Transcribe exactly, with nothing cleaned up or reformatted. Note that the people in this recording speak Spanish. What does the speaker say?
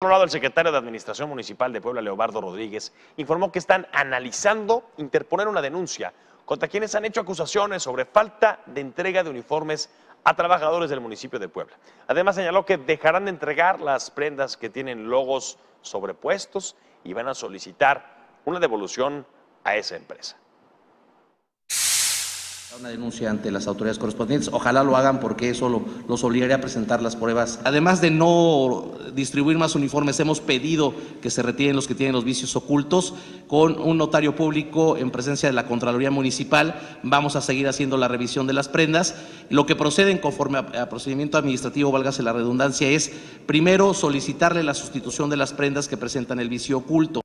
Por otro lado, el secretario de Administración Municipal de Puebla, Leobardo Rodríguez, informó que están analizando interponer una denuncia contra quienes han hecho acusaciones sobre falta de entrega de uniformes a trabajadores del municipio de Puebla. Además, señaló que dejarán de entregar las prendas que tienen logos sobrepuestos y van a solicitar una devolución a esa empresa. Una denuncia ante las autoridades correspondientes, ojalá lo hagan porque eso lo, los obligaría a presentar las pruebas. Además de no distribuir más uniformes, hemos pedido que se retiren los que tienen los vicios ocultos. Con un notario público en presencia de la Contraloría Municipal vamos a seguir haciendo la revisión de las prendas. Lo que proceden conforme a, a procedimiento administrativo, válgase la redundancia, es primero solicitarle la sustitución de las prendas que presentan el vicio oculto.